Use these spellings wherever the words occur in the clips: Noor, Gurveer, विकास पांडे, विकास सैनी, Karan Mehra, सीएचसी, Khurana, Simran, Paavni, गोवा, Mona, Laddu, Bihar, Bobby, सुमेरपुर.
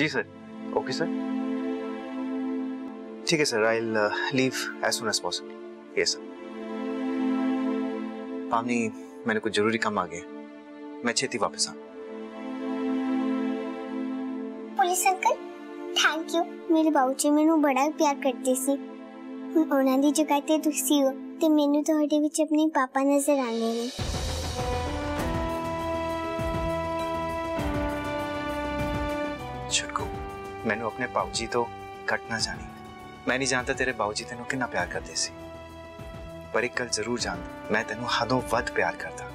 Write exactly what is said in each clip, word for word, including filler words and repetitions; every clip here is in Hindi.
जी सर, ओके सर, ठीक है sir, I will leave as soon as possible. Yes sir. Pavani, मैंने कुछ जरूरी काम आ गया, मैं छेती वापस आऊँ। पुलिस अंकल, थैंक यू, मेरे बाबूजी मैनू बड़ा प्यार करते सी। हुण उन्हां दी जगह ते तुसीं हो ते मैनू तुहाडे विच अपने पापा नजर आने ने। छुटकू, मैनू अपने बाबूजी तो घट ना जानी। मैं नहीं जानता तेरे बाबूजी तेनू कितना प्यार करते सी, पर एक गल जरूर जान, मैं तेनू हदों वध प्यार करता।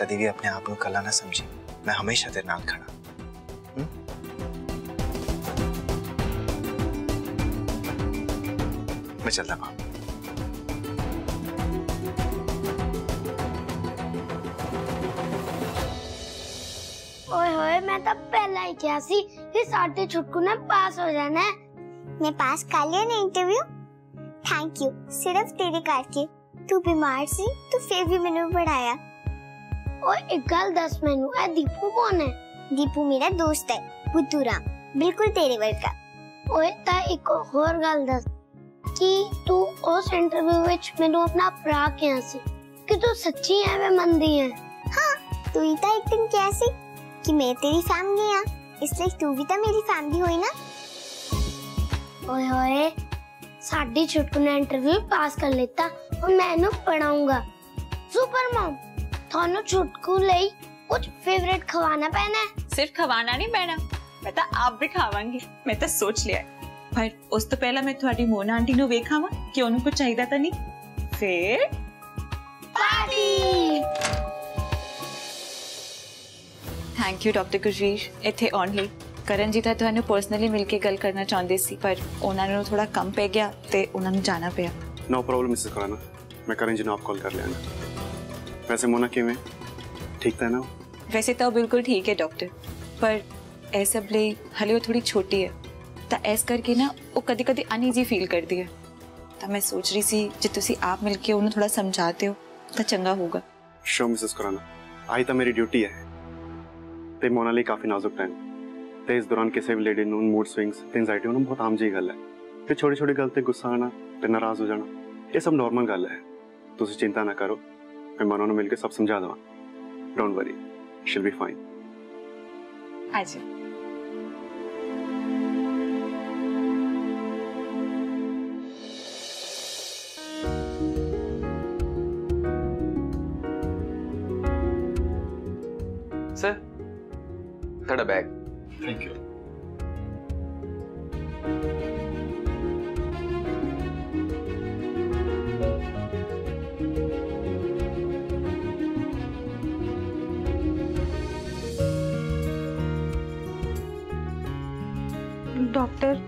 कभी भी अपने आप को कला ना समझी, मैं हमेशा तेरे नाल खड़ा। मैं चलता पाप। ओए होए, मैं तो पहला ही क्या सी कि साढ़े छुटकू ने पास हो जाना है। मैं पास कर लिया ना इंटरव्यू। थैंक यू, सिर्फ तेरे करके। तू बीमार सी, तू फिर भी मैंने पढ़ाया। और एक गल दस, मैनू ए दीपू कौन है? दीपू मेरा दोस्त है, बुतूरा, बिल्कुल तेरे वर्ग का। ओए ता एक और गल दस कि तू उस इंटरव्यू विच मैनू अपना भरा कहा सी कि तू सच्ची है वे मंदी है। हां, तू ही ता एक दिन कहा सी कि मैं तेरी फैमिली हां, इसलिए तू भी ता मेरी फैमिली होई ना। ओए ओए, साड़ी छुटकू ने इंटरव्यू पास कर लेता और मैनू पढ़ाऊंगा। सुपर मॉम, थानू छुटकू ले कुछ फेवरेट खवाना पहना है। सिर्फ खवाना नहीं पहना, मैं तो आप भी खावांगी। मैं तो सोच लिया पर उस तो पहला मैं थोड़ी मोना आंटी नु वेखावा कि उन्हें कुछ चाहिदा तो नहीं। फिर party. Thank you doctor Gurveer, इथे ओनली करण जी तो थानू पर्सनली मिलके गल करना चाहते सी पर उन्होंने थोड़ा कम पै गया ते उन्होंने जाना पिया। नो प्रॉब्लम मिसेस खुराना, मैं करण जी ने आप कॉल कर लेंगा। वैसे मोना किवें, ठीक तो है ना? वैसे तो बिल्कुल ठीक है डॉक्टर, पर ए सब ले हले वो थोड़ी छोटी है तो इस करके ना वो कभी कभी अनईजी फील करती है। तो मैं सोच रही सी जे तुसी आप मिलके उन्हें थोड़ा समझाते हो तो चंगा होगा। शो मिसेस खुराना, आई तो मेरी ड्यूटी है। ते मोना लई काफ़ी नाजुक टाइम, तो इस दौरान किसी भी लेडी नून मूड स्विंग्स एंजाइटी होना बहुत आम जी गल है। तो छोटी छोटी गल ते गुस्सा आना ते नाराज़ हो जाना, ये सब नॉर्मल गल है। तुसी चिंता ना करो, मैं मोना नूं मिलके सब समझा दवा। Don't worry, she will be fine. आ जाओ। सर, थोड़ा बैग। Thank you. डॉक्टर,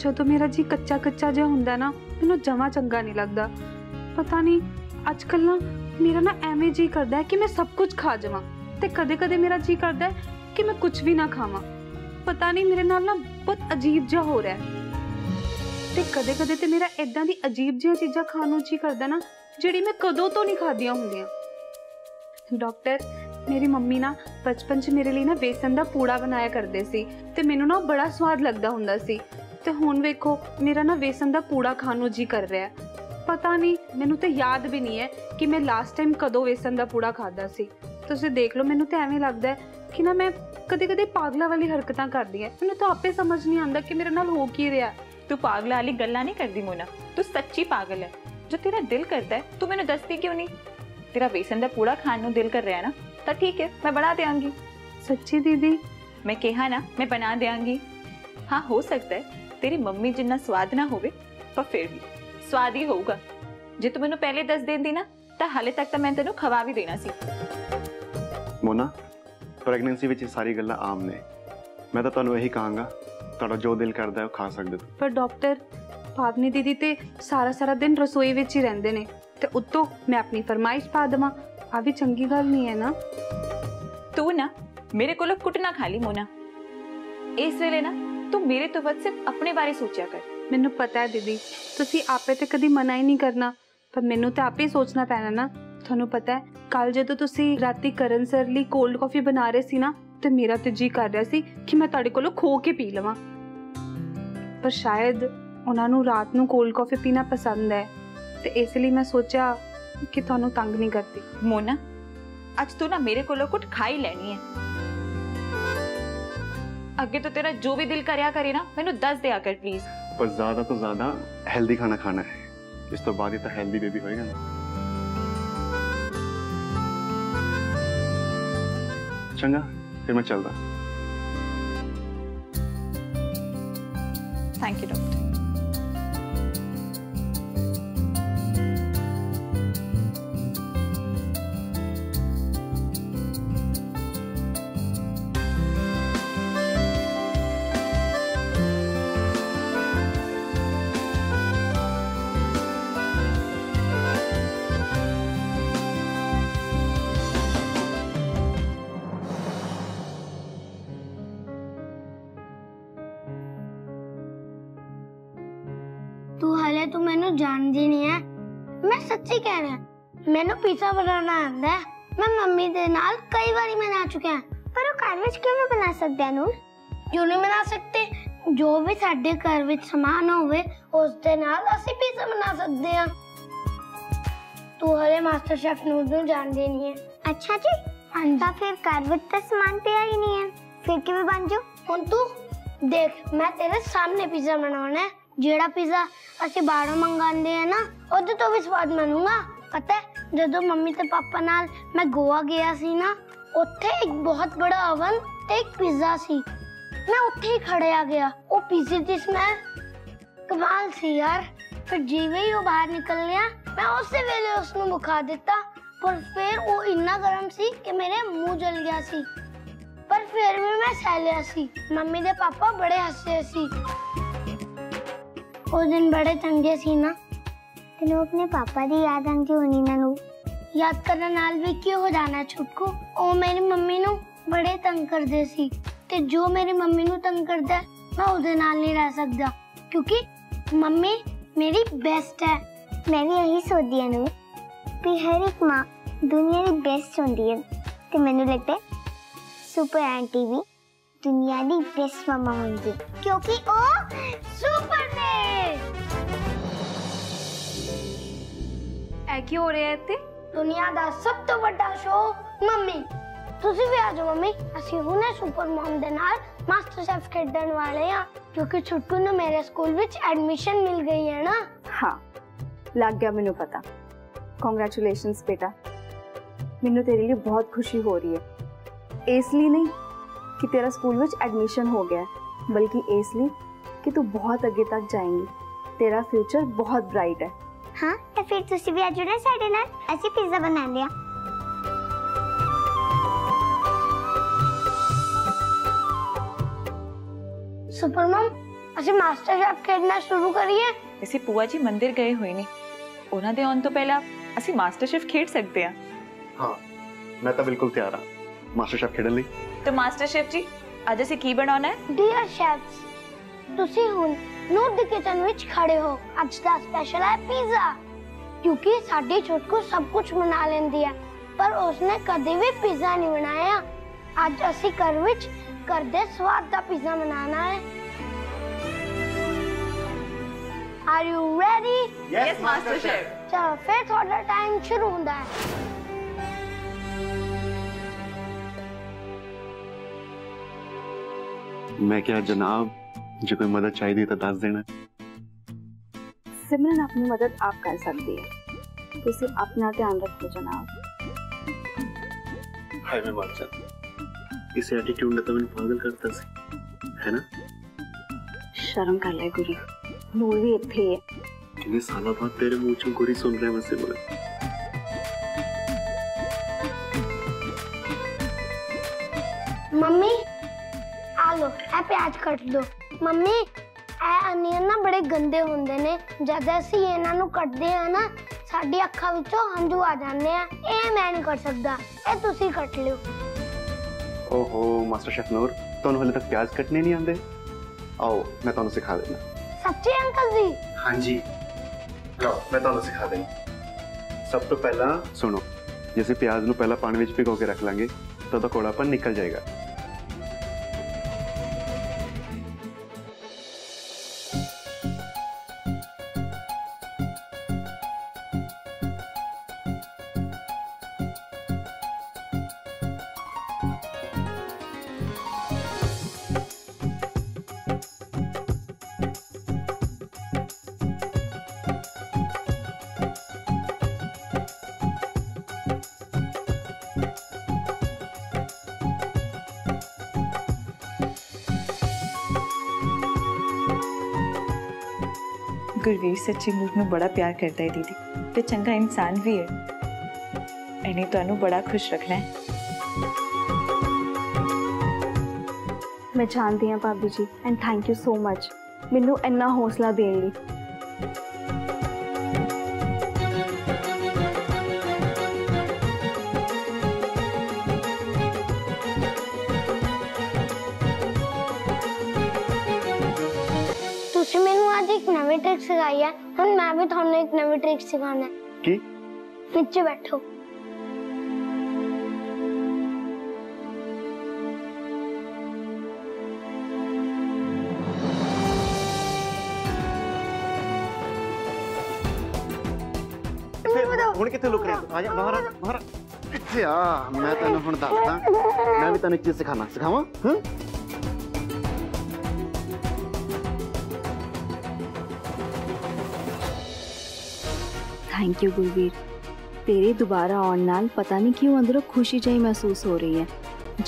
जो तो मेरा जी कच्चा कच्चा जो हुंदा ना, मैनू जमा चंगा नहीं लगता। पता नहीं अजकल ना मेरा ना एवें जी करता है कि मैं सब कुछ खा जावा, ते कदे कदे मेरा जी करता है कि मैं कुछ भी ना खावा। पता नहीं मेरे नाल ना बहुत अजीब जा हो रहा है, ते कदे कदे ते मेरा इदां दी अजीब जी चीज़ा खाने जी करदा ना जिहड़ी मैं कदों तो नहीं खादियां हुंदियां। डॉक्टर, मेरी मम्मी ना बचपन च मेरे लिए ना बेसन दा पूड़ा बनाया करदे सी ते मैनू ना बड़ा स्वाद लगदा हुंदा सी, ते हुण वेखो मेरा ना बेसन दा पूड़ा खाने जी कर रहा है। पता नहीं मैनू ते याद भी नहीं है कि मैं लास्ट टाइम कदों बेसन दा पूड़ा खादा सी। तुसीं देख लो, मैनू ते एवें लगदा है कि ना मैं कदे कदे पागला वाली हरकतां करदी है। मैनू तो आपे समझ नहीं आंदा कि मेरे नाल हो की रहा है। तू पागला वाली गल्ला नहीं करदी मोना, तू सच्ची पागल है। जो तेरा दिल करता है तू मैनू दसदी क्यों नहीं? तेरा बेसन दा पूड़ा खाण नू दिल कर रहा है ना, तो ठीक है, मैं बना देंगी। सच्ची दीदी? मैं कहा ना, मैं बना देंगी। हाँ, हो सकता है तेरी मम्मी जिन्ना स्वाद ना होवे, पर फिर भी स्वाद ही होगा। जे तू मैनू पहले दस देंदी ना तो हाले तक तो मैं तेनू खवा भी देना सी। मोना, प्रेगनेंसी विच सारी गल्लां आम ने। मैं तो तुहानू यही कहांगा, तुहाडा जो दिल करदा है वो खा सकदे हो। पर डॉक्टर, पावनी दीदी ते सारा सारा दिन रसोई विच ही रहिंदे ने ते उत्तों मैं अपनी फरमाइश पा देवां, आ भी चंगी गल नहीं है ना। तू ना मेरे कोलों कुटना खा ली मोना, इस वेले ना तू मेरे तो बस सिर्फ अपने बारे सोचा कर। मैनू पता है दीदी, तुसी आपे ते कदी मना ही नहीं करना, पर मैनू तो आपे ही सोचना पैना ना थानू पता है कल जो तुसी राती करन सर ली कोल्ड कॉफी बना रहे सी ना ते मेरा ते जी कर रहा सी कि मैं तुहाडे कोलों खो के पी लवां, पर शायद उन्हां नूं रात नूं कोल्ड कॉफी पीना पसंद है ते इसलिए मैं सोचा कि तुहानू तंग नहीं करती। मोना आज तू ना मेरे कोलों कुछ खा ही लैनी है, अगे तो तेरा जो भी दिल करया करे ना मैनू दस दिया कर प्लीज, पर ज्यादा तो ज्यादा हेल्दी खाना खाना है, इस तो बाद ही तो हेल्दी बेबी होएगा ना। चंगा फिर मैं चल रहा। Thank you doctor. तू मैनू जान दी नहीं है, मैं सच्ची कह रहा हूं, मैनू पिज़्ज़ा बनाना आता है, मैं मम्मी दे नाल कई बारी बना चुके हैं, पर वो घर विच क्यों नहीं बना सकदे नूर? क्यों नहीं बना सकते? जो भी साडे घर विच समान होवे उस दे नाल असीं पिज़्ज़ा बना सकदे हां। तू हले मास्टर शेफ नूर नूं जान दी नहीं है। अच्छा जी, अंदा फिर घर विच तां समान पिया ही नहीं है, फिर किवें बन जू? हुण तू देख, मैं तेरे सामने पिज़्ज़ा बनाउणा है, जेड़ा पिज़्ज़ा असी बाहरों मंगांदे हैं ना उदे तो भी स्वाद मनूंगा। पता है जदों मम्मी ते पापा नाल मैं गोवा गया सी ना, उत्थे एक बहुत बड़ा अवन ते एक पिज़्ज़ा सी, मैं उत्थे ही खड़िया गया, वो पिज़्ज़े दी स्मैल कमाल सी यार, फिर जिवें ही वो बाहर निकल गया मैं उसे वेले उसनूं मुखा दिता, पर फिर वो इन्ना गर्म सी कि मेरे मुँह जल गया सी, पर फिर भी मैं सह लिया सी। मम्मी दे पापा बड़े हसे सी, उस दिन बड़े चंगे सी ना। तेनू अपने पापा दी याद आंदी होनी ना नू? याद करने नाल भी क्यों हो जाना छुटकू, ओ मेरी मम्मी नू बड़े तंग करदे सी ते जो मेरी मम्मी नू तंग करदा मैं उदे नाल नहीं रह सकदा, क्योंकि मम्मी मेरी बेस्ट है। मैं भी यही सोचदी हां नू कि हर एक माँ दुनिया दी बेस्ट होंदी है, ते मैनू लगदा सुपर आंटी भी दुनिया दी बेस्ट मामा होंगी, क्योंकि ओ सुपर ने। ऐ की हो रहा है ते? दुनिया दा सब तो बड़ा शो मम्मी। तुसी भी आ जाओ मम्मी, असी हुणे सुपर मॉम दे नाल मास्टर शेफ खेडन वाले हां, क्योंकि छुट्टू ने मेरे स्कूल विच एडमिशन मिल गई है ना। हां लग गया मेनू पता, कांग्रेचुलेशंस बेटा, मेनू तेरे लिए बहुत खुशी हो रही है, इसलिए नहीं कि तेरा स्कूल में एडमिशन हो गया है, बल्कि इसलिए कि तू बहुत आगे तक जाएंगी, तेरा फ्यूचर बहुत ब्राइट है। हाँ तो फिर तुसी भी आज ना साडे नाल असी पिज़्ज़ा बना लिया। सुपर मॉम असी मास्टर शेफ खेलना शुरू करिए। ऐसे पुआ जी मंदिर गए हुए ने, उन्हां दे आउण तो पहला असी मास्टर शेफ खेल सकते हैं। हाँ मैं तो बिल्कुल तैयार हां, मास्टर शेफ खेडन लई। तो मास्टर शेफ जी आज असी की बनाना है? डियर शेफ्स, तुसी हुण नूर दी किचन विच खड़े हो, अज दा स्पेशल है पिज़्ज़ा, क्योंकि साडी छुटकू सब कुछ बना लेंदी है पर उसने कदे भी पिज़्ज़ा नहीं बनाया। अज असी घर विच घर दे स्वाद दा पिज़्ज़ा बनाना है। Are you ready? Yes master chef. चलो फिर थोड़ा टाइम शुरू हुंदा है। मैं क्या जनाब, जो कोई मदद चाहिए तो दस देना। सिमरन अपनी मदद आप कर सकती है, तुसी अपना ध्यान रखो जनाब। हाय मैं बादशाह, इस एटीट्यूड ने तो मैंने पागल करता सी, है ना? शर्म कर ले गुरी, नूर भी इत्थे है। कितने सालों बाद तेरे मुंह से गुरी सुन रहे हैं मुझसे बोले। मम्मी लो, ए प्याज कट दो। मम्मी ए अनियन ना बड़े गंदे होंदे ने, जद असी इन्हां नूं कटदे हां ना साडी अखां विचों हंझू आ जांदे आ, ए मैं नहीं कर सकदा, ए तुसी कट लियो। ओहो मास्टर शेफ नूर, तुहानूं हले तक प्याज कटने नहीं आंदे? आओ मैं तुहानूं सिखा देना। सच्चे अंकल जी? हां जी, लो मैं तुहानूं सिखा देना। सब तो पहला सुनो, जैसे प्याज को पहला पानी में भिगो के रख लेंगे तो उसका कौड़ापन निकल जाएगा। गुरवीर सच्ची मुझ में बड़ा प्यार करता है दीदी, तो चंगा इंसान भी है। मैंने तो बड़ा खुश रखना है। मैं जानती हूँ भाभी जी, and thank you so much मैनू इन्ना हौसला देने लई। ट्रिक सिखाई है, हम मैं भी थोड़ा एक नवी ट्रिक सिखाना है। की? नीचे बैठो। ਹੁਣ ਕਿੱਥੇ ਲੁਕ ਰਿਹਾ ਤੂੰ? ਆ ਜਾ ਬਾਹਰ ਬਾਹਰ। ਇੱਥੇ ਆ, ਮੈਂ ਤੈਨੂੰ ਹੁਣ ਦੱਸਦਾ, ਮੈਂ ਵੀ ਤੈਨੂੰ ਇੱਕ ਚੀਜ਼ ਸਿਖਾਣਾ ਸਿਖਾਵਾਂ। ਹਾਂ थैंक यू गुरवीर, तेरे दोबारा आने नाल पता नहीं क्यों अंदरों खुशी जी महसूस हो रही है।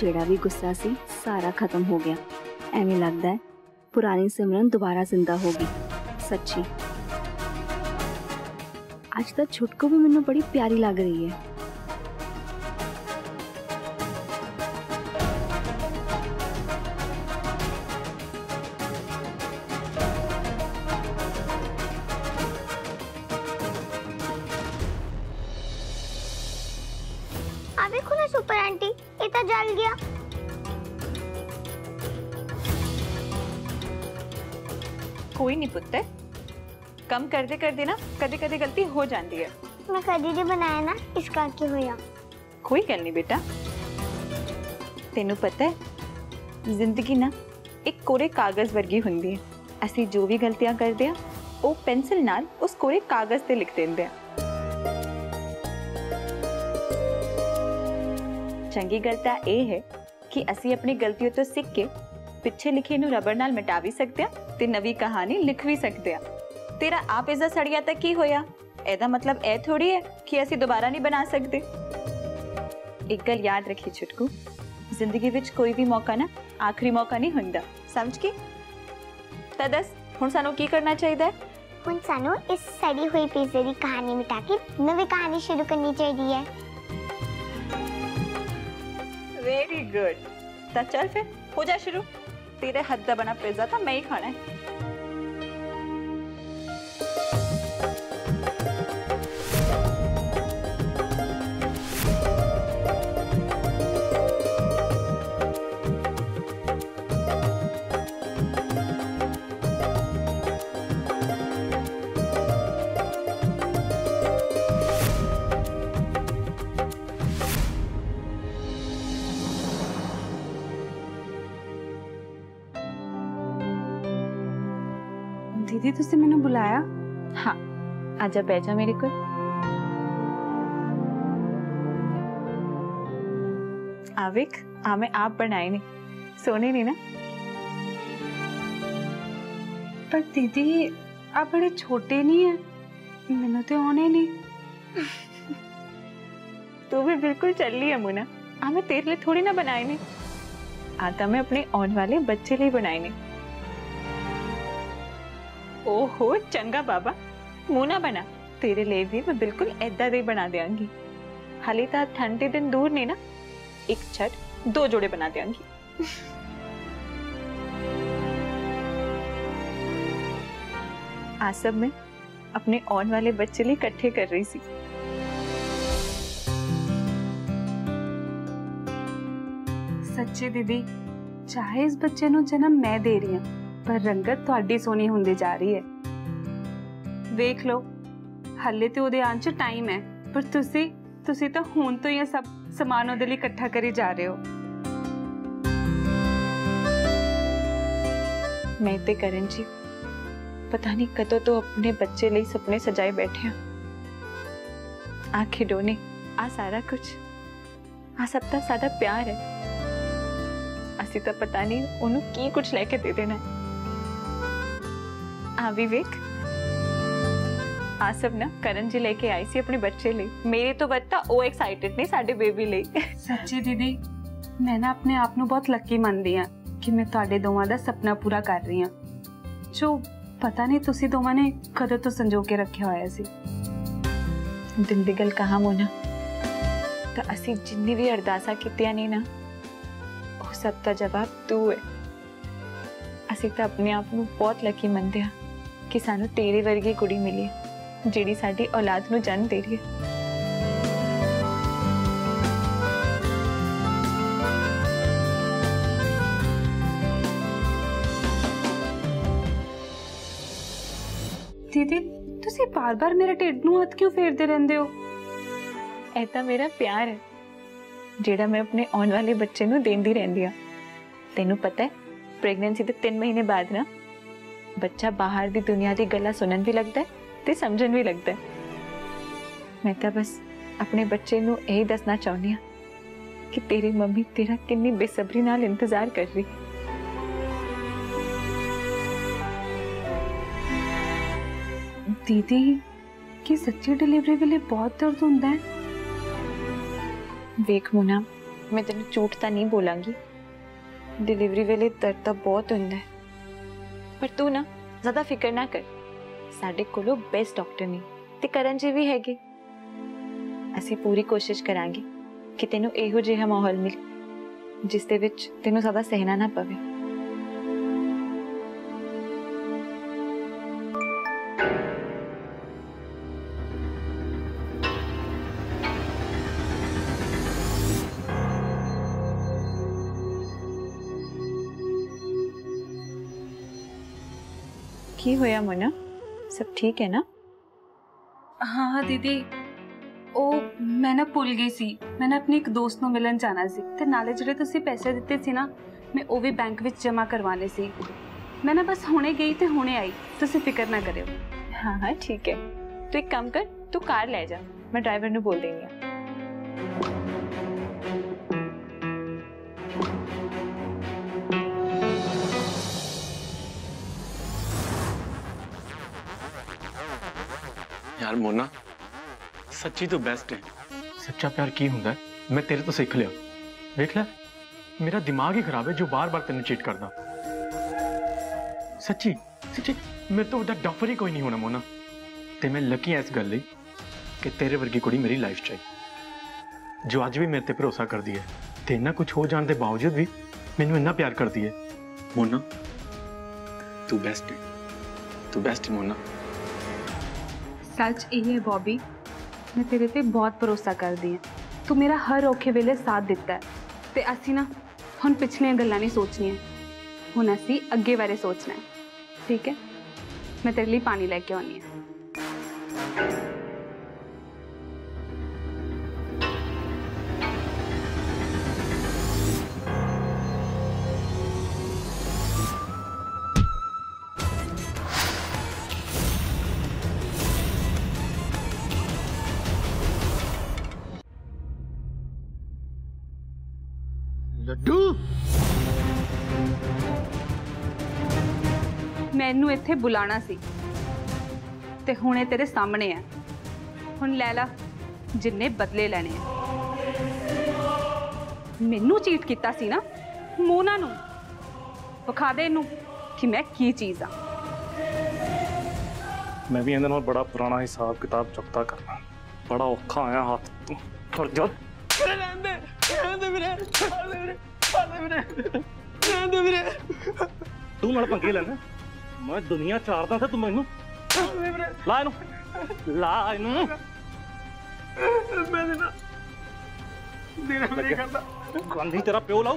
जेड़ा भी गुस्सा सी सारा खत्म हो गया। ऐवें लगता है पुरानी सिमरन दोबारा जिंदा होगी। सच्ची आज तक छुटको भी मैनू बड़ी प्यारी लग रही है। सुपर आंटी इतना जल गया। कोई नहीं पुत्तर, कम करते करते ना कदे कदे गलती हो जाती है। मैं कदी नहीं बनाया ना, इस करके होया। कोई गल नहीं बेटा, तेनू पता है जिंदगी ना एक कोरे कागज वर्गी हुंदी है। असी जो भी गलतियां करते हैं वो पेंसिल नाल उस कोरे कागज ते लिख देंदे हैं। चंगी गलता ए है कि असी अपनी गलतियों तो सीख के पिछे लिखे नू रबर नाल मिटा भी सकते हैं ते नवी कहानी लिख भी सकते हैं। तेरा आप इजा सड़िया तक की होया, ऐदा मतलब ए थोड़ी है कि असी दोबारा नहीं बना सकते। एक गल याद रखी छुटकू, जिंदगी विच कोई भी मौका ना आखिरी मौका नहीं हुंदा, समझ के? तां दस हुण सानू की करना चाहिए? हुण सानू इस सड़ी हुई पेज दी कहानी मिटा के नवी कहानी शुरू करनी चाहिए। वेरी गुड, तो चल फिर हो जा शुरू। तेरे हाथ का बना पिज्जा था मैं ही खाना है। दीदी तुझे मैंने बुलाया? हाँ आजा, बैठा मेरे को। आविक आमे आप बनाए ने, सोने नहीं ना? पर दीदी आप बड़े छोटे नहीं है, मैंने तो होने नहीं। तू भी बिल्कुल चल रही है मोना, आमे तेरे लिए थोड़ी ना बनाए ने, आता मैं अपने आने वाले बच्चे लिए बनाए ने। ओहो चंगा बाबा, मोना बना तेरे लिए भी मैं बिल्कुल ऐदा दे बना देंगी। हाली तो ठंडे दिन दूर नहीं ना, एक छट दो जोड़े बना देंगी। आज सब मैं अपने आने वाले बच्चे लिए इकट्ठे कर रही थी। सच्चे दीदी चाहे इस बच्चे को जन्म मैं दे रही हूँ, पर रंगत थोड़ी सोनी होंदी जा रही है। देख लो हल्ले तो उदे आंच टाइम है, पर तुसी ਤੁਸੀਂ ਤਾਂ ਹੁਣ ਤੋਂ ਹੀ ਸਭ ਸਮਾਨ ਉਹਦੇ ਲਈ ਇਕੱਠਾ ਕਰੀ ਜਾ ਰਹੇ ਹੋ। मैं ते करण जी पता नहीं कतो तो अपने बच्चे लिए सपने सजाए बैठे हैं। आ खिडोने, आ सारा कुछ, आ सब ता सादा प्यार है। असी तो पता नहीं उन्हों की कुछ लेके दे देना है। आ विवेक, आ सब ना करण जी लेके आई सी अपने बच्चे लिए। मेरे तो बच्चा ओ एक्साइटेड नहीं साडे बेबी लिए। सच्ची दीदी मैं ना अपने आप नूं बहुत लकी मानदी हां कि मैं तुहाडे दोवां दा सपना पूरा कर रही हाँ जो पता नहीं तुसी दोवां ने कदों तो संजो के रखिया होया सी। दिल दी गल कहां मोना, तो असी जिन्नी भी अरदासा कीतियां ने ना उह सब दा जवाब तू है। असी तो अपने आप नूं बहुत लकी मनदे हां कि सानू तेरे वर्गी कुड़ी मिली है जिहड़ी साडी औलाद नूं जन्म दे रही है। दीदी तुसी बार बार मेरे ढिड नूं हथ क्यों फेरदे रहंदे हो? ऐ तां मेरा प्यार है जिहड़ा मैं अपने आने वाले बच्चे नूं देंदी रहिंदी आ। तैनूं पता है प्रेगनेंसी दे तीन महीने बाद ना बच्चा बाहर दी दुनिया दी गल्लां सुनन भी लगदा है ते समझन भी लगदा है। मैं तां बस अपने बच्चे नूं यही दसना चाहुंदी आ कि तेरी मम्मी तेरा कितनी बेसब्री नाल इंतजार कर रही है। दीदी की सच्ची डिलीवरी वेले बहुत दर्द होता है। देख मोना मैं तेन झूठ तो नहीं बोलांगी, डिलीवरी वेले दर्द तो बहुत होता है, पर तू ना ज्यादा फिक्र ना कर। साडे कोलो बेस्ट डॉक्टर ने ते करण जी भी हैगे। असी पूरी कोशिश करांगे कि तेनों इहो जिहा माहौल मिले जिस दे विच तेनों ज्यादा सहना ना पवे। की होया मोना, सब ठीक है ना? हाँ हाँ दीदी, ओ मैं ना भूल गई सी, मैं ना अपनी एक दोस्त नूं मिलन जाना सी ते नाले जिहड़े तुसीं पैसे दिते सी ना मैं वो भी बैंक विच जमा करवाने सी। मैं ना बस हुणे गई ते हुणे आई, तुसीं फिकर ना करियो। हाँ हाँ ठीक है, तू एक काम कर, तू कार ले जा, मैं ड्राइवर नूं बोल देंगी। यार मोना सच्ची तो बेस्ट है। सच्चा प्यार की होता है मैं तेरे तो सीख लिया। देख ले मेरा दिमाग ही खराब है जो बार बार तेन चीट करता। सच्ची सच्ची मेरे तो उधर डफर ही कोई नहीं होना मोना, ते मैं लकी हाँ इस गल लई कि तेरे वर्गी कुड़ी मेरी लाइफ च आई जो अज भी मेरे ते भरोसा करती है ते इन्ना कुछ हो जाने के बावजूद भी मैनू इन्ना प्यार करती है। मोना तू बेस्ट है, तू बेस्ट है मोना। सच यही है बॉबी, मैं तेरे पे बहुत भरोसा करती हूँ। तू मेरा हर औखे वेले साथ दिता है ते असी ना हुण पिछलियां गल्लां नहीं सोचनियां, हुण असी अगे बारे सोचना है। ठीक है मैं तेरे लिए पानी लेके आनी है। लड्डू मैनू इत्थे बुलाना सी ते हुणे तेरे सामने है। हुण लै ला जिन्ने बदले लैने हैं। मैनू चीट कीता सी ना मोना नू, विखा दे इनू कि मैं की चीज़ हाँ। मैं भी इहदे नाल बड़ा पुराना हिसाब किताब चुकता करना बड़ा औखा आया हाथ तू फड़ जा। तू मेरे पंगे लेना, मैं दुनिया चारदा था तू मैनू ला इनू ला इनू गांधी तेरा प्यो लाओ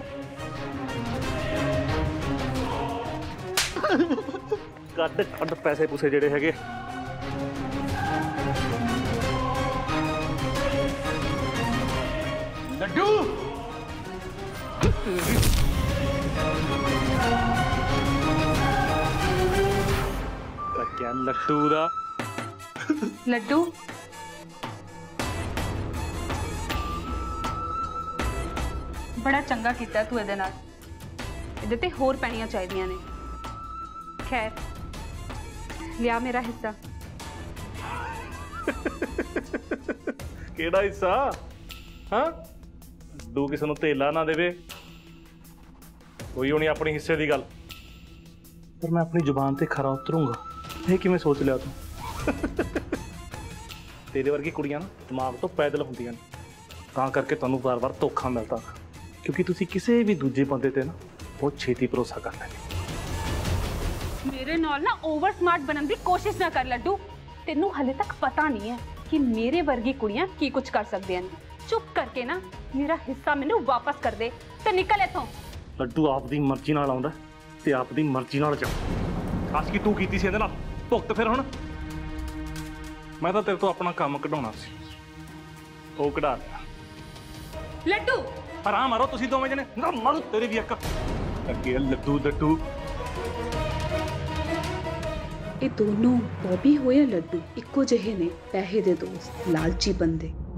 कद कद पैसे पूसे जेड़े हैगे। लड्डू क्या लट्टू दा लड्डू बड़ा चंगा किया तू ए इहदे होर पैनिया चाहिए ने। खैर लिया मेरा हिस्सा। केड़ा हिस्सा? हाँ लड्डू किसी नूं धेला ना देवे कोई होनी अपने हिस्से की गल। पर मैं अपनी जुबान से खरा उतरूंगा ये किवें सोच लिया तू? तेरे वर्गी कुड़ियां ना दिमाग तो पैदल होंदियां तां करके तुहानूं बार बार धोखा मिलता क्योंकि तुसी किसी भी दूजे बंदे ते ना बहुत छेती भरोसा कर लेंगे। मेरे नाल ना ओवर स्मार्ट बनने की कोशिश ना कर लड्डू। तेनू हले तक पता नहीं है कि मेरे वर्गी कुड़ियां की कुछ कर सकती हैं। चुप करके ना मेरा हिस्सा मैनू वापस कर दे ते निकल इथों। लड्डू आपकी मर्जी नाल आउंदा ते आपकी मर्जी नाल जाओ। खास की तू कीती सी इहदे नाल भुगत फिर हुण। मैं तां तेरे तो अपना काम कढाउणा सी ओह कढा लिया। लड्डू आराम मारो तुसीं दोवें जणे ना मारो तेरी भी अक्क अगे लड्डू लड्डू ये दोनों बॉबी होया लड्डू इक्को जहे ने पैसे दे दोस्त लालची बंदे।